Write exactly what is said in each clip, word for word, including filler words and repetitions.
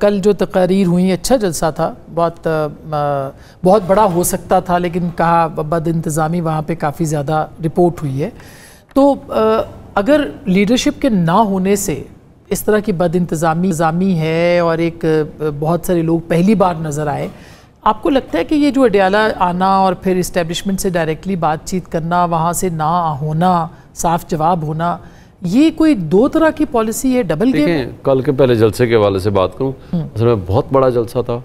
कल जो तकारीर हुई, अच्छा जलसा था, बहुत बहुत बड़ा हो सकता था, लेकिन कहा बद इंतज़ामी वहाँ पे काफ़ी ज़्यादा रिपोर्ट हुई है। तो अगर लीडरशिप के ना होने से इस तरह की बद इंतज़ामी है और एक बहुत सारे लोग पहली बार नज़र आए, आपको लगता है कि ये जो अडियाला आना और फिर इस्टेब्लिशमेंट से डायरेक्टली बातचीत करना, वहाँ से ना होना, साफ जवाब होना, ये कोई दो तरह की पॉलिसी है, डबल गेम? कल के पहले जलसे के हवाले से बात करूँ, असल में बहुत बड़ा जलसा था।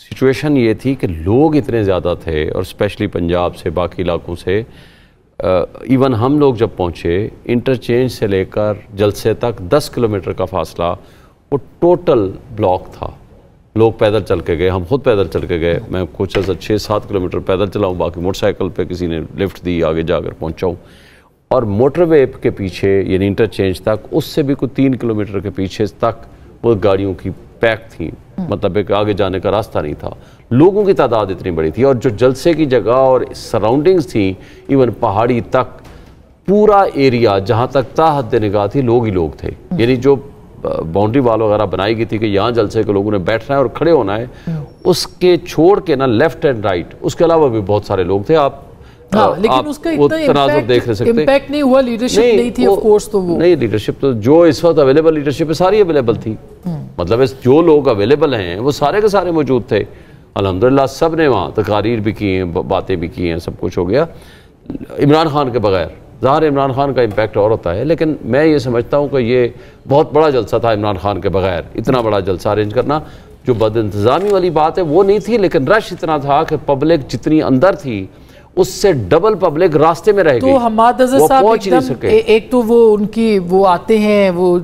सिचुएशन ये थी कि लोग इतने ज़्यादा थे और स्पेशली पंजाब से, बाकी इलाकों से, इवन हम लोग जब पहुँचे इंटरचेंज से लेकर जलसे तक दस किलोमीटर का फासला वो टोटल ब्लॉक था। लोग पैदल चल के गए, हम खुद पैदल चल के गए, मैं कुछ ऐसा छः सात किलोमीटर पैदल चलाऊँ, बाकी मोटरसाइकिल पर किसी ने लिफ्ट दी, आगे जाकर पहुँचाऊँ। और मोटरवे के पीछे यानी इंटरचेंज तक, उससे भी कुछ तीन किलोमीटर के पीछे तक वो गाड़ियों की पैक थी, मतलब एक आगे जाने का रास्ता नहीं था। लोगों की तादाद इतनी बड़ी थी और जो जलसे की जगह और सराउंडिंग्स थी, इवन पहाड़ी तक पूरा एरिया जहाँ तक ताहद निगाह थी लोग ही लोग थे। यानी जो बाउंड्री वाल वगैरह बनाई गई थी कि यहाँ जलसे के लोगों ने बैठना है और खड़े होना है, उसके छोड़ के ना लेफ्ट एंड राइट, उसके अलावा भी बहुत सारे लोग थे। आप हाँ, लेकिन उसका इतना देख सकते इम्पैक्ट नहीं हुआ, लीडरशिप नहीं, नहीं थी ऑफ कोर्स। तो वो नहीं, लीडरशिप तो जो इस वक्त अवेलेबल लीडरशिप है सारी अवेलेबल थी, मतलब इस जो लोग अवेलेबल हैं वो सारे के सारे मौजूद थे। अल्हम्दुलिल्लाह सब ने वहाँ तकारीर भी की हैं, बातें भी की हैं, सब कुछ हो गया इमरान खान के बगैर। ज़ाहिर इमरान खान का इम्पैक्ट और होता है, लेकिन मैं ये समझता हूँ कि ये बहुत बड़ा जलसा था इमरान खान के बगैर। इतना बड़ा जलसा अरेंज करना, जो बदइंतज़ामी वाली बात है वो नहीं थी, लेकिन रश इतना था कि पब्लिक जितनी अंदर थी उससे डबल पब्लिक रास्ते में रह गई। तो हमाद अज़र साहब एकदम ए, एक तो वो उनकी वो आते हैं, वो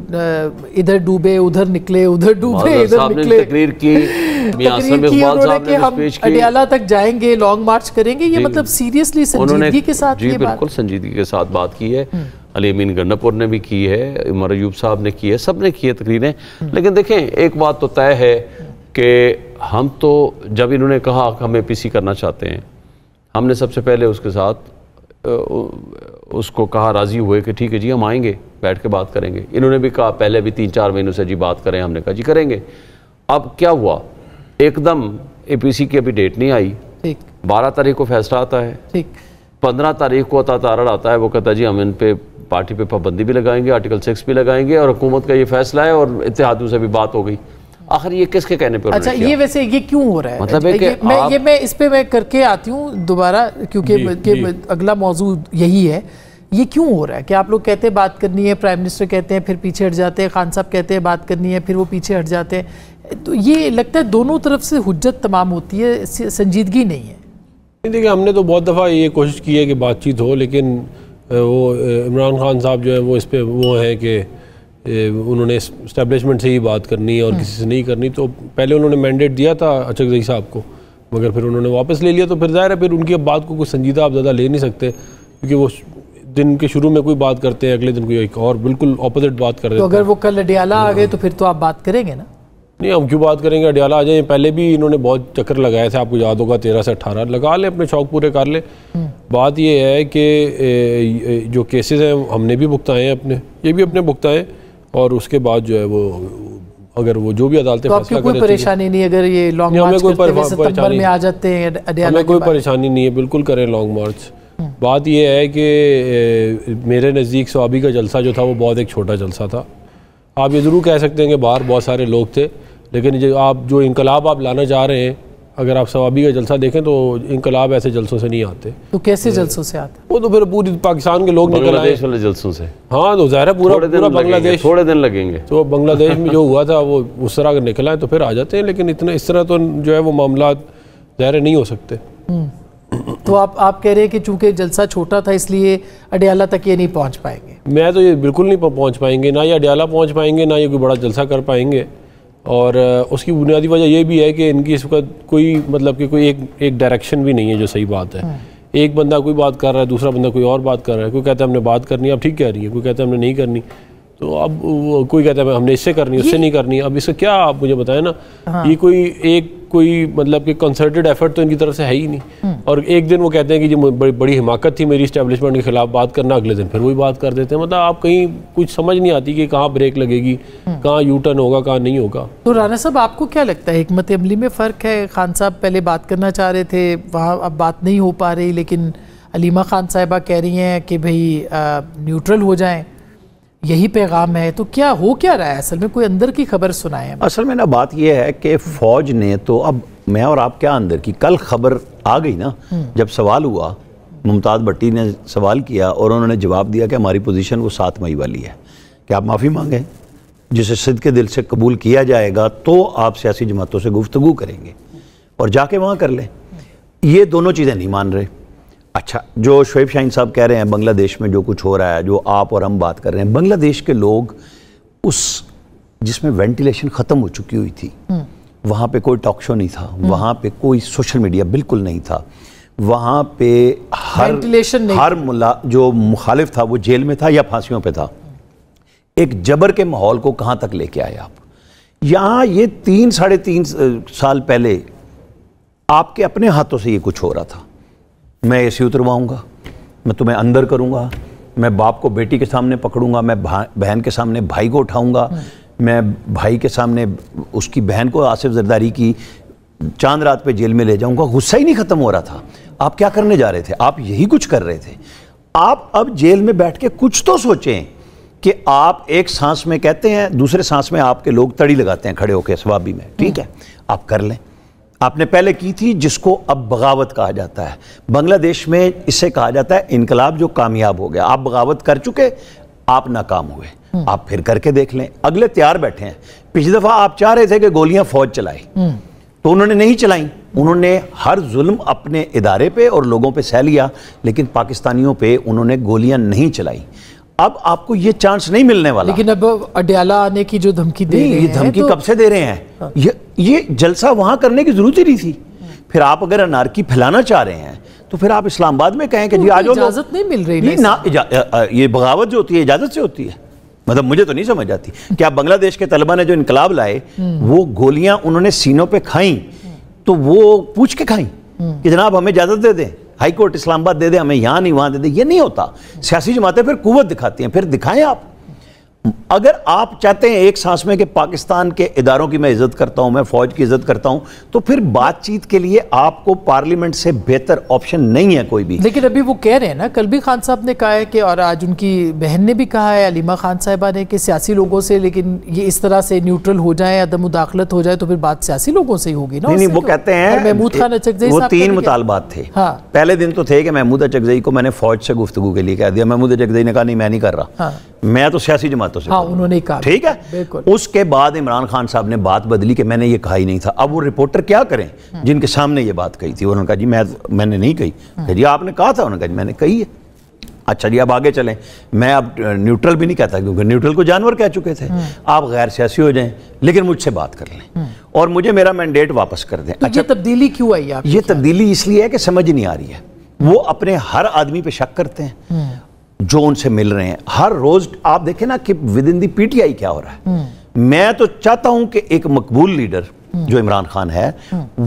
इधर डूबे उधर निकले, उधर डूबे इधर निकले, तकरीर की, तकरीर की, उन्होंने हम अडियाला तक जाएंगे, लॉन्ग मार्च करेंगे। ये मतलब सीरियसली संजीदगी के साथ, जी बिल्कुल संजीदगी के साथ बात की है। अलीमीन गन्नापुर ने भी की है, उमर अयूब साहब ने की है, सब ने की है तकरीरें। लेकिन देखें, एक बात तो तय है कि हम तो, जब इन्होंने कहा हम ए पी सी करना चाहते हैं, हमने सबसे पहले उसके साथ उसको कहा, राज़ी हुए कि ठीक है जी हम आएंगे, बैठ के बात करेंगे। इन्होंने भी कहा पहले भी तीन चार महीनों से जी बात करें, हमने कहा जी करेंगे। अब क्या हुआ, एकदम एपीसी की अभी डेट नहीं आई, ठीक बारह तारीख को फैसला आता है, ठीक पंद्रह तारीख को अता तारड़ आता है, वो कहता है जी हम इन पे पार्टी पे पाबंदी भी लगाएंगे, आर्टिकल सिक्स भी लगाएंगे और हुकूमत का ये फैसला है और इत्तेहादियों से भी बात हो गई। आखिर ये किसके कहने पर? अच्छा, ये वैसे ये क्यों हो रहा है? मतलब है कि ये, मैं, आप... ये मैं इस पे मैं करके आती हूँ दोबारा, क्योंकि अगला मौजू यही है। ये क्यों हो रहा है कि आप लोग कहते हैं बात करनी है, प्राइम मिनिस्टर कहते हैं फिर पीछे हट जाते हैं, खान साहब कहते हैं बात करनी है फिर वो पीछे हट जाते हैं? तो ये लगता है दोनों तरफ से हुज्जत तमाम होती है, संजीदगी नहीं है। देखिए, हमने तो बहुत दफ़ा ये कोशिश की है कि बातचीत हो, लेकिन वो इमरान खान साहब जो है वो इस पर वो हैं कि उन्होंने इस्टेब्लिशमेंट से ही बात करनी है और किसी से नहीं करनी। तो पहले उन्होंने मैंडेट दिया था अचकजई साहब को, मगर फिर उन्होंने वापस ले लिया। तो फिर ज़ाहिर है फिर उनकी अब बात को कुछ संजीदा आप ज़्यादा ले नहीं सकते, क्योंकि वो दिन के शुरू में कोई बात करते हैं, अगले दिन कोई एक और बिल्कुल ऑपोजिट बात कर रहे हैं। तो अगर वो कल अडियाला आ गए तो फिर तो आप बात करेंगे ना? नहीं, हम क्यों बात करेंगे, अडियाला आ जाए। पहले भी इन्होंने बहुत चक्कर लगाए थे, आपको याद होगा, तेरह से अठारह लगा लें, अपने शौक पूरे कर लें। बात यह है कि जो केसेज हैं हमने भी भुगताए हैं, अपने ये भी अपने भुगताएँ, और उसके बाद जो है वो अगर वो जो भी अदालतें तो फैसला करें, कोई परेशानी नहीं। अगर ये लॉन्ग मार्च करते हैं सितंबर में आ जाते हैं अडियाला, हमें कोई परेशानी नहीं है, बिल्कुल करें लॉन्ग मार्च। बात ये है कि मेरे नज़दीक स्वाबी का जलसा जो था वो बहुत एक छोटा जलसा था। आप ये ज़रूर कह सकते हैं कि बाहर बहुत सारे लोग थे, लेकिन जो आप जो इनकलाब आप लाना चाह रहे हैं, अगर आप स्वाबी का जलसा देखें तो इनकलाब ऐसे जलसों से नहीं आते। तो कैसे जलसों से आते? वो तो फिर पूरी पाकिस्तान के लोग निकल आए जलसों से। हाँ, तो ज़ाहिर है पूरा पूरा बांग्लादेश, थोड़े दिन लगेंगे। तो बांग्लादेश में जो हुआ था वो उस तरह अगर निकल आए तो फिर आ जाते हैं, लेकिन इतना इस तरह तो जो है वो मामला ज़ाहिर नहीं हो सकते। तो आप आप कह रहे हैं कि चूंकि जलसा छोटा था इसलिए अडियाला तक ये नहीं पहुँच पाएंगे? मैं तो ये बिल्कुल नहीं पहुँच पाएंगे, ना ये अडियाला पहुँच पाएंगे, ना ये कोई बड़ा जलसा कर पाएंगे। और उसकी बुनियादी वजह यह भी है कि इनकी इस वक्त कोई मतलब कि कोई एक एक डायरेक्शन भी नहीं है जो सही बात है। एक बंदा कोई बात कर रहा है, दूसरा बंदा कोई और बात कर रहा है, कोई कहता है हमने बात करनी है, आप ठीक कह रही है, कोई कहता है हमने नहीं करनी। तो अब वो कोई कहता है हमने इससे करनी उससे नहीं करनी, अब इसका क्या आप मुझे बताएं ना। हाँ। ये कोई एक कोई मतलब कि कंसर्टेड एफर्ट तो इनकी तरफ से है ही नहीं। और एक दिन वो कहते हैं कि ये बड़ी, बड़ी हिमाकत थी मेरी इस्टेब्लिशमेंट के खिलाफ बात करना, अगले दिन फिर वही बात कर देते हैं। मतलब आप कहीं कुछ समझ नहीं आती कि कहाँ ब्रेक लगेगी, कहाँ यू टर्न होगा, कहाँ नहीं होगा। तो राना साहब आपको क्या लगता है हिकमत अमली में फ़र्क है? खान साहब पहले बात करना चाह रहे थे, वहाँ अब बात नहीं हो पा रही, लेकिन अलीमा खान साहिबा कह रही हैं कि भाई न्यूट्रल हो जाएँ, यही पैगाम है। तो क्या हो क्या रहा है असल में? कोई अंदर की खबर सुनाए। असल में ना बात यह है कि फौज ने तो, अब मैं और आप क्या अंदर की, कल खबर आ गई ना जब सवाल हुआ, मुमताज़ भट्टी ने सवाल किया और उन्होंने जवाब दिया कि हमारी पोजीशन वो सात मई वाली है कि आप माफ़ी मांगें, जिसे सिद्ध के दिल से कबूल किया जाएगा तो आप सियासी जमातों से गुफ्तगू करेंगे और जाके वहाँ कर लें। ये दोनों चीज़ें नहीं मान रहे। अच्छा, जो शोएब शाहीन साहब कह रहे हैं बांग्लादेश में जो कुछ हो रहा है, जो आप और हम बात कर रहे हैं, बांग्लादेश के लोग उस जिसमें वेंटिलेशन ख़त्म हो चुकी हुई थी, वहाँ पे कोई टॉक शो नहीं था, वहाँ पे कोई सोशल मीडिया बिल्कुल नहीं था, वहाँ पे हर वेंटिलेशन नहीं, हर मुला जो मुखालिफ था वो जेल में था या फांसियों पर था। एक जबर के माहौल को कहाँ तक लेके आए आप? यहाँ ये तीन साढ़े तीन साल पहले आपके अपने हाथों से ये कुछ हो रहा था। मैं ए सी उतरवाऊँगा, मैं तुम्हें अंदर करूँगा, मैं बाप को बेटी के सामने पकड़ूंगा, मैं बहन के सामने भाई को उठाऊँगा, मैं भाई के सामने उसकी बहन को, आसिफ जरदारी की चांद रात पे जेल में ले जाऊँगा। गुस्सा ही नहीं ख़त्म हो रहा था। आप क्या करने जा रहे थे? आप यही कुछ कर रहे थे। आप अब जेल में बैठ के कुछ तो सोचें कि आप एक सांस में कहते हैं, दूसरे सांस में आपके लोग तड़ी लगाते हैं खड़े होकर स्वाबी में। ठीक है, आप कर लें। आपने पहले की थी जिसको अब बगावत कहा जाता है। बांग्लादेश में इसे कहा जाता है इनकलाब जो कामयाब हो गया। आप बगावत कर चुके, आप नाकाम हुए, आप फिर करके देख लें। अगले तैयार बैठे हैं। पिछली दफ़ा आप चाह रहे थे कि गोलियां फौज चलाई, तो उन्होंने नहीं चलाई। उन्होंने हर जुल्म अपने इदारे पे और लोगों पे सह लिया, लेकिन पाकिस्तानियों पे उन्होंने गोलियां नहीं चलाई। अब आपको ये चांस नहीं मिलने वाला। लेकिन अब अडियाला आने की जो धमकी दे रहे हैं, ये धमकी कब से दे रहे हैं? ये ये जलसा वहाँ करने की ज़रूरत ही नहीं थी। फिर आप अगर अनारकी फैलाना चाह रहे हैं तो फिर आप इस्लामाबाद में कहें कि जी आज इजाज़त नहीं मिल रही ना। ये बगावत जो होती है इजाज़त से होती है। मतलब मुझे तो नहीं समझ आती कि आप बांग्लादेश के तलबा ने जो इनकलाब लाए, वो गोलियाँ उन्होंने सीनों पर खाई, तो वो पूछ के खाई कि जनाब हमें इजाज़त दे दें, हाई कोर्ट इस्लामाबाद दे दे हमें, यहाँ नहीं वहाँ दे दे। ये नहीं होता। सियासी जमातें फिर कुव्वत दिखाती हैं। फिर दिखाएं आप। अगर आप चाहते हैं एक सांस में कि पाकिस्तान के इदारों की मैं इज़्ज़त करता हूँ, मैं फ़ौज की इज़्ज़त करता हूँ, तो फिर बातचीत के लिए आपको पार्लियामेंट से बेहतर ऑप्शन नहीं है कोई भी। लेकिन अभी वो कह रहे हैं ना, कल भी खान साहब ने कहा है कि, और आज उनकी बहन ने भी कहा है, अलीमा खान साहिबा ने, कि सियासी लोगों से, लेकिन ये इस तरह से न्यूट्रल हो जाए, अदम मुदाखलत हो जाए, तो फिर बात सियासी लोगों से ही होगी ना। नहीं, वो कहते हैं महमूद खान अचकजई, वो तीन मुतालबात थे। पहले दिन तो थे कि महमूद अचकजई को मैंने फ़ौज से गुफ्तगू के लिए कह दिया। महमूद अचकजई ने कहा नहीं मैं नहीं कर रहा, मैं तो सियासी जमातों से। हाँ, उन्होंने कहा। ठीक है, उसके बाद इमरान खान साहब ने बात बदली कि मैंने ये कहा ही नहीं था। अब वो रिपोर्टर क्या करें जिनके सामने ये बात कही थी? उन्होंने कहा जी मैं मैंने नहीं कही। कहा जी आपने कहा था। उन्होंने कहा जी मैंने कही है। अच्छा जी अब आगे चलें। मैं अब न्यूट्रल भी नहीं कहता, क्योंकि न्यूट्रल को जानवर कह चुके थे। आप गैर सियासी हो जाएं, लेकिन मुझसे बात कर लें और मुझे मेरा मैंडेट वापस कर दें। अच्छा, तब्दीली क्यों आई? ये तब्दीली इसलिए है कि समझ नहीं आ रही है। वो अपने हर आदमी पर शक करते हैं जो उनसे मिल रहे हैं। हर रोज आप देखें ना कि विद इन दी पीटीआई क्या हो रहा है। मैं तो चाहता हूं कि एक मकबूल लीडर जो इमरान खान है,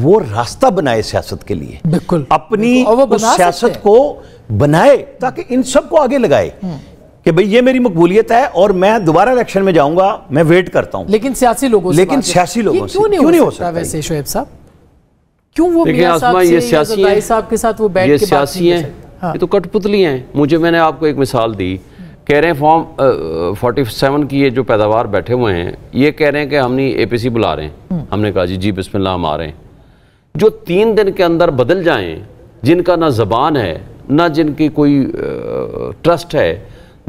वो रास्ता बनाए सियासत के लिए, बिल्कुल अपनी सियासत को बनाए, ताकि इन सबको आगे लगाए कि भाई ये मेरी मकबूलियत है और मैं दोबारा इलेक्शन में जाऊंगा, मैं वेट करता हूं। लेकिन सियासी लोगों लेकिन सियासी लोगों से क्यों नहीं हो सकता? वैसे शोएब साहब क्यों वो साहब के साथ वो बैठ के बात नहीं कर सकते? ये तो कठपुतली हैं। मुझे मैंने आपको एक मिसाल दी, कह रहे हैं फॉर्म फोर्टी सेवन की ये जो पैदावार बैठे हुए हैं, ये कह रहे हैं कि हमने एपीसी बुला रहे हैं। हमने कहा जी जी बिस्मिल्लाह हम आ रहे हैं। जो तीन दिन के अंदर बदल जाएं, जिनका ना ज़बान है ना जिनकी कोई ट्रस्ट है,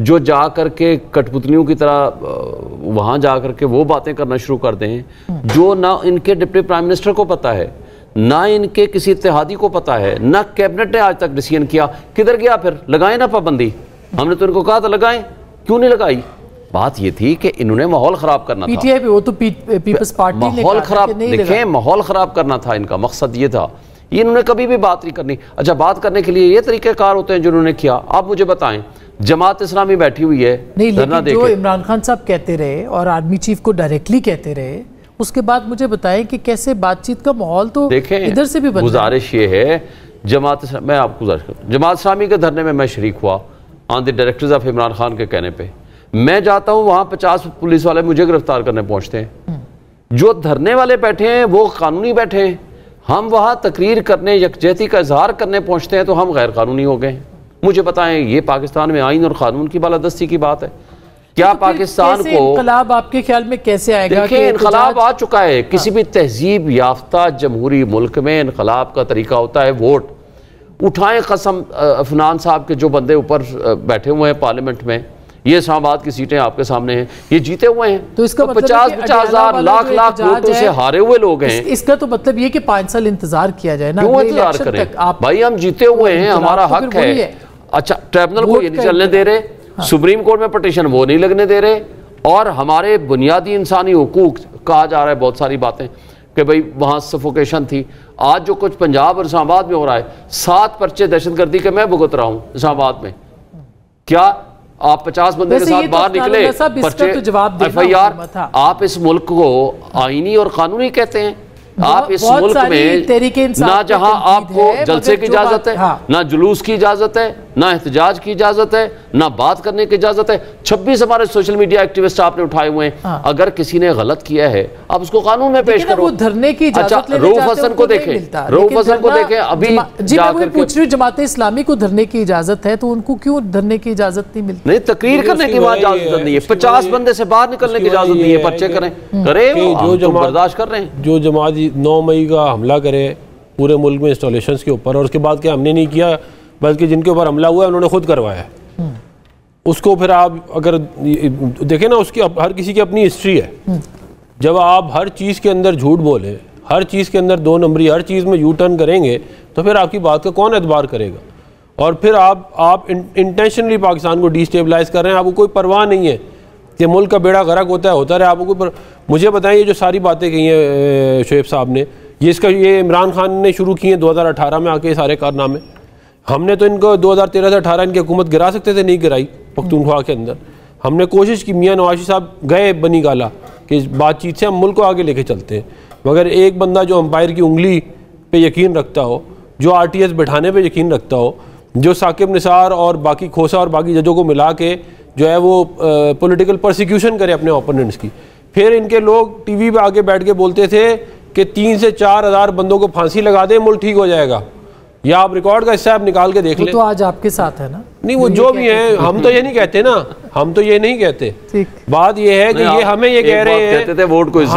जो जा कर के कठपुतलियों की तरह वहाँ जा कर के वो बातें करना शुरू कर दें, जो ना इनके डिप्टी प्राइम मिनिस्टर को पता है, ना इनके किसी इत्तेहादी को पता है, ना कैबिनेट ने आज तक डिसीजन किया। किधर गया फिर? लगाएं ना पाबंदी, हमने तो इनको कहा था लगाएं, क्यों नहीं लगाई? बात ये थी कि इन्होंने माहौल खराब करना था। पीटीआई पे वो तो पीपल्स पार्टी ने माहौल खराब, देखें माहौल खराब करना था। इनका मकसद ये था। ये इन्होंने कभी भी बात नहीं करनी। अच्छा, बात करने के लिए ये तरीक़ेकार होते हैं जिन्होंने किया। आप मुझे बताएं, जमात इस्लामी बैठी हुई है, धरना देख रही है, इमरान खान साहब कहते रहे और आर्मी चीफ को डायरेक्टली कहते रहे, उसके बाद मुझे बताएं कि कैसे बातचीत का माहौल तो देखें इधर से भी बन। गुजारिश ये है, जमात मैं आपको गुजारिश करूँ, जमात इस्लामी के धरने में मैं शरीक हुआ on the directors of Imran Khan के कहने पे। मैं जाता हूँ वहाँ पचास पुलिस वाले मुझे गिरफ्तार करने पहुँचते हैं। जो धरने वाले बैठे हैं वो कानूनी बैठे हैं, हम वहाँ तकरीर करने यकजहती का इजहार करने पहुँचते हैं तो हम गैर कानूनी हो गए। मुझे बताएं, ये पाकिस्तान में आईन और कानून की बालादस्ती की बात है क्या? तो पाकिस्तान को इनकलाब आपके ख्याल में कैसे आएगा? देखिए, इनकलाब आ चुका है। किसी भी तहजीब याफ्ता जमहूरी मुल्क में इनकलाब का तरीका होता है वोट। उठाएं कसम अफनान साहब के, जो बंदे ऊपर बैठे हुए हैं पार्लियामेंट में, ये इस्लामाबाद की सीटें आपके सामने हैं, ये जीते हुए हैं, तो इसका तो मतलब पचास पचास हजार लाख लाख वोटों से हारे हुए लोग हैं। इस, इसका तो मतलब ये कि पाँच साल इंतजार किया जाए ना, क्यों इंतजार करें भाई? हम जीते हुए हैं, हमारा हक है। अच्छा, ट्रिब्यूनल को ये नहीं चलने दे रहे, सुप्रीम कोर्ट में पटिशन वो नहीं लगने दे रहे, और हमारे बुनियादी इंसानी हुकूक कहा जा रहा है बहुत सारी बातें कि भाई वहाँ सफोकेशन थी। आज जो कुछ पंजाब और इस्लामाबाद में हो रहा है, सात पर्चे दहशतगर्दी के मैं भुगत रहा हूँ इस्लामाबाद में। क्या आप पचास बंदे के साथ बाहर निकले पर्चे एफ आई आर? आप इस मुल्क को आईनी और कानूनी कहते हैं? आप इस मुल्क में ना जहां आपको जलसे की इजाजत है, हाँ। ना जुलूस की इजाजत है, ना एहतजाज की इजाजत है, ना बात करने की इजाजत है। छब्बीस हमारे सोशल मीडिया एक्टिविस्ट आपने उठाए हुए हैं, हाँ। अगर किसी ने गलत किया है आप उसको कानून में पेश करो। धरने की इजाजत लेने जाते हैं, रऊफ हसन को देखें, रऊफ हसन को देखें अभी। जी मैं वही पूछ रही हूं, जमात इस्लामी को धरने की इजाजत है तो उनको क्यों धरने की इजाजत नहीं मिलती? नहीं, तकरीर करने की वहां इजाजत नहीं है, पचास बंदे से बाहर निकलने की इजाजत नहीं है, पर्चे करें करें बर्दाश्त कर रहे हैं। जो जमात नौ मई का हमला करे पूरे मुल्क में इंस्टॉलेशंस के ऊपर, और उसके बाद क्या हमने नहीं किया, बल्कि जिनके ऊपर हमला हुआ है उन्होंने खुद करवाया, उसको फिर आप अगर देखें ना, उसकी हर किसी की अपनी हिस्ट्री है। जब आप हर चीज़ के अंदर झूठ बोले, हर चीज़ के अंदर दो नंबरी, हर चीज़ में यू टर्न करेंगे तो फिर आपकी बात का कौन एतबार करेगा? और फिर आप आप इंटेंशनली पाकिस्तान को डिस्टेबलाइज कर रहे हैं, आपको कोई परवाह नहीं है कि मुल्क का बेड़ा गर्क होता है होता रहे, आपको कोई। मुझे बताएं, ये जो सारी बातें कही हैं शोएब साहब ने, ये इसका ये इमरान खान ने शुरू किए हैं दो हज़ार अठारह में आके, ये सारे कारनामे। हमने तो इनको दो हज़ार तेरह से अठारह इनकी हुकूमत गिरा सकते थे, नहीं गिराई पख्तूनख्वा के अंदर। हमने कोशिश की, मियाँ नवाज शरीफ साहब गए बनी गाला कि बातचीत से हम मुल्क को आगे लेके चलते हैं, मगर एक बंदा जो अंपायर की उंगली पे यकीन रखता हो, जो आर टी एस बिठाने पर यकीन रखता हो, जो साकिब निसार और बाकी खोसा और बाकी जजों को मिला के जो है वो पॉलिटिकल परसिक्यूशन करे अपने ओपोनेंट्स की। फिर इनके लोग टीवी पे आके बैठ के बोलते थे कि तीन से चार हज़ार बंदों को फांसी लगा दें, मुल्क ठीक हो जाएगा, या आप रिकॉर्ड का हिस्सा आप निकाल के देख लें। तो आज आपके साथ है ना? नहीं, वो जो भी हैं, हम तो ये नहीं कहते ना, हम तो ये नहीं कहते। बात ये है कि ये हमें ये कह रहे हैं, वोट को इज्जत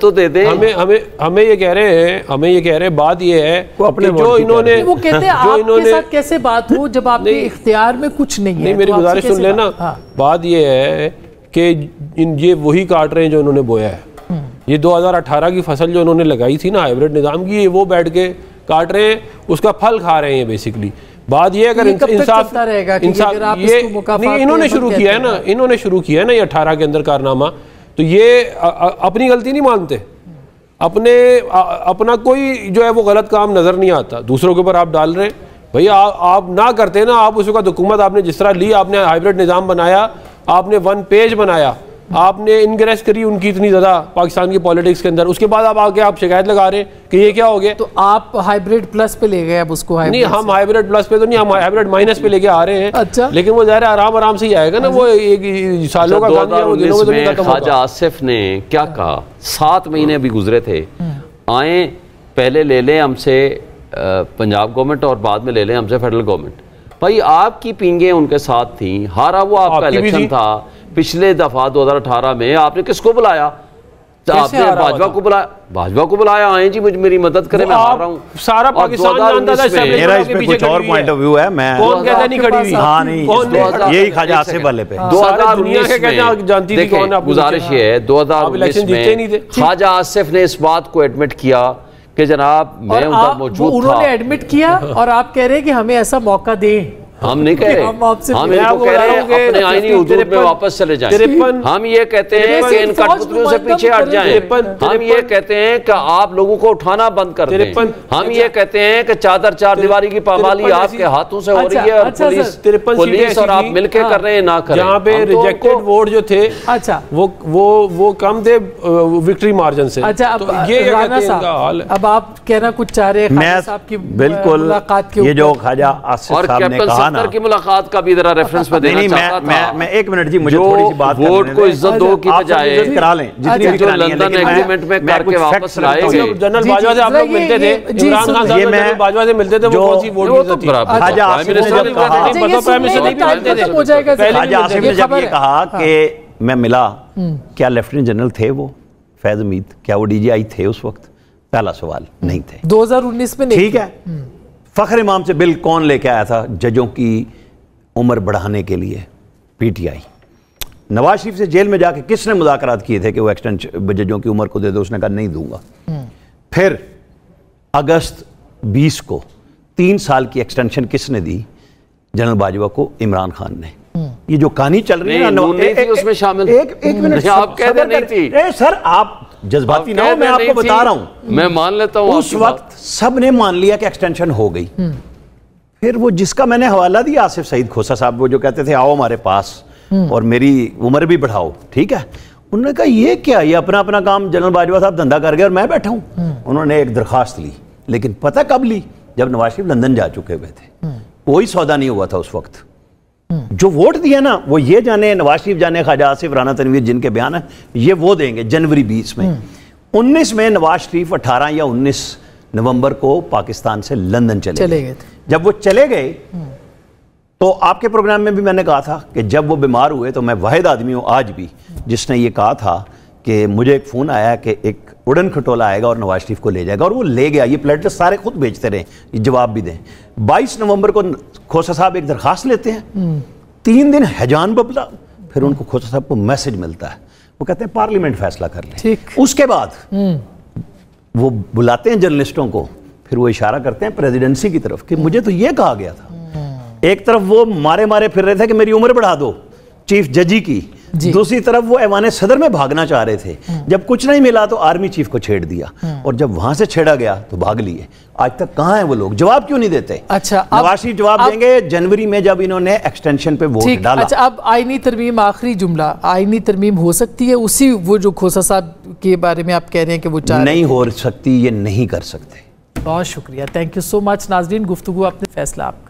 तो दे दें, हमें हमें हमें ये कह रहे हैं, हमें ये कह रहे हैं। बात ये है अपने जो इन्होंने वो कहते हैं आपके साथ कैसे बात हो जब आपके इख्तियार में कुछ नहीं है। मेरी गुजारिश सुन लेना, बात ये है कि ये वही काट रहे हैं जो इन्होंने बोया है। ये दो हज़ार अठारह की फसल जो इन्होंने लगाई थी ना हाइब्रिड निज़ाम की, ये वो बैठ के काट रहे हैं, उसका फल खा रहे हैं बेसिकली। बात ये अगर इंसाफ इंसाफ ये इन्होंने शुरू किया है ना, इन्होंने शुरू किया है ना ये अठारह के अंदर कारनामा, तो ये अ, अ, अपनी गलती नहीं मानते, अपने अ, अपना कोई जो है वो गलत काम नज़र नहीं आता, दूसरों के ऊपर आप डाल रहे हैं। भैया आप ना करते ना, आप उस वक्त हुकूमत आपने जिस तरह ली, आपने हाइब्रिड निज़ाम बनाया, आपने वन पेज बनाया, आपने इनग्रेस करी उनकी इतनी ज़्यादा पाकिस्तान की पॉलिटिक्स के अंदर, उसके बाद आप आके आप शिकायत लगा रहे हैं कि ये क्या हो गया। तो आप हाइब्रिड प्लस पे ले गए अब उसको? नहीं, हम हाइब्रिड प्लस पे तो नहीं, हम हाइब्रिड माइनस पे लेके आ रहे हैं। अच्छा, लेकिन वो ज़ाहिर आराम आराम से ही आएगा ना, वो एक सालों का काम। ख्वाजा आसिफ ने क्या कहा, सात महीने अभी गुजरे थे, आए पहले ले लें हमसे पंजाब गवर्नमेंट और बाद में ले लें हमसे फेडरल गवर्नमेंट। भाई आपकी पींगे उनके साथ थी, हारा वो आपका इलेक्शन था। पिछले दफा दो हज़ार अठारह में आपने किसको बुलाया? आपने बाजवा को बुलाया, बाजवा को बुलाया, आए जी मुझे मेरी मदद करें, मैं हार रहा हूं। सारा पाकिस्तान जानता था, मेरा इसमें कुछ और पॉइंट ऑफ व्यू है, मैं कौन कहता नहीं खड़ी हुई। हां नहीं, यही ख्वाजा आसिफ वाले पे दो हज़ार उन्नीस के कहते जानती थी कौन है। गुजारिश ये है, दो हज़ार उन्नीस में ख्वाजा आसिफ ने इस बात को एडमिट किया कि जनाब मैं उधर मौजूद था, उन्होंने एडमिट किया और आप कह रहे हैं कि हमें ऐसा मौका दें। हम नहीं कह रहे, हम आपको कह रहे हैं अपने आईनी हुदूद में वापस चले जाएं। हम ये कहते हैं कि इन कठपुतलियों से पीछे हट जाएं। हम ये कहते हैं कि आप लोगों को उठाना बंद कर दें। हम ये कहते हैं कि चादर चार दीवारी की पामाली आपके हाथों से हो रही है और पुलिस पुलिस और आप मिलकर कर रहे हैं, ना करें। यहाँ पे रिजेक्टेड वोट जो थे अच्छा वो वो वो कम थे विक्ट्री मार्जिन से। अच्छा अब आप कहना कुछ चाह रहे हैं? बिल्कुल, ये जो ख्वाजा आसिफ साहब ने कहा की मुलाकात का भी जरा रेफरेंस में देना चाहता था। मैं एक मिनट जी, मुझे थोड़ी सी बात वोट को इज्जत दो की बजाय करा लें जितनी भी लंदन एग्रीमेंट में करके वापस लाए गए। जनरल बाजवा से आप लोग मिलते थे, इमरान खान साहब जनरल बाजवा से मिलते थे, वो कौन सी वोट इज्जत थी? ख्वाजा आसिफ ने जब कहा, ख्वाजा आसिफ ने जब ये कहा कि मैं मिला, क्या लेफ्टिनेंट जनरल थे वो फैज उम्मीद, क्या वो डीजीआई थे उस वक्त? पहला सवाल नहीं थे। दो हज़ार उन्नीस में ठीक है। फख्र इमाम से बिल कौन लेके आया था जजों की उम्र बढ़ाने के लिए? पीटीआई। नवाज शरीफ से जेल में जाके किसने मुज़ाकरात किए थे कि वो एक्सटेंशन जजों की उम्र को दे दो? उसने कहा नहीं दूंगा। फिर अगस्त बीस को तीन साल की एक्सटेंशन किसने दी? जनरल बाजवा को इमरान खान ने। ये जो कहानी चल रही है ना उसमें शामिल एक एक मिनट आप कह दे नहीं थी। अरे सर आप जज्बाती ना हो, मैं आपको बता रहा हूं, मैं मान लेता हूं। उस वक्त सब ने मान लिया कि एक्सटेंशन हो गई। फिर वो जिसका मैंने हवाला दिया आसिफ सईद खोसा साहब, वो जो कहते थे आओ हमारे पास और मेरी उम्र भी बढ़ाओ, ठीक है, उन्होंने कहा ये क्या, ये अपना अपना काम जनरल बाजवा साहब धंधा कर गए और मैं बैठा हूं। उन्होंने एक दरखास्त ली, लेकिन पता कब ली? जब नवाज शरीफ लंदन जा चुके हुए थे, कोई सौदा नहीं हुआ था उस वक्त। जो वोट दिया ना वो ये जाने, नवाज शरीफ जाने, ख्वाजा आसिफ, राना तनवीर जिनके बयान है ये वो देंगे। जनवरी बीस में उन्नीस में नवाज शरीफ अठारह या उन्नीस नवंबर को पाकिस्तान से लंदन चले, चले गए। जब वो चले गए तो आपके प्रोग्राम में भी मैंने कहा था कि जब वो बीमार हुए तो मैं वाहिद आदमी हूँ आज भी जिसने ये कहा था कि मुझे एक फ़ोन आया कि एक उड़न खटोला आएगा और नवाज शरीफ को ले जाएगा, और वो ले गया। ये प्लेटलेट सारे खुद बेचते रहे, ये जवाब भी दें। बाईस नवंबर को खोसा साहब एक दरखास्त लेते हैं, तीन दिन हैजान बबला, फिर उनको खोसा साहब को मैसेज मिलता है, वो कहते हैं पार्लियामेंट फैसला कर ले। उसके बाद वो बुलाते हैं जर्नलिस्टों को, फिर वो इशारा करते हैं प्रेजिडेंसी की तरफ कि मुझे तो ये कहा गया था। एक तरफ वो मारे मारे फिर रहे थे कि मेरी उम्र बढ़ा दो चीफ जजी की, दूसरी तरफ वो ऐवान सदर में भागना चाह रहे थे। जब कुछ नहीं मिला तो आर्मी चीफ को छेड़ दिया, और जब वहां से छेड़ा गया तो भाग लिए। आज तक कहाँ हैं वो लोग? जवाब क्यों नहीं देते? अच्छा नवाज शरीफ जवाब देंगे जनवरी में जब इन्होंने एक्सटेंशन पे वोट डाला। अच्छा अब आईनी तरमीम, आखिरी जुमला, आईनी तरमीम हो सकती है उसी वो जो खोसा साहब के बारे में आप कह रहे हैं कि वो नहीं हो सकती, ये नहीं कर सकते। बहुत शुक्रिया, थैंक यू सो मच नाजरीन, गुफ्तगू अपने फैसला आप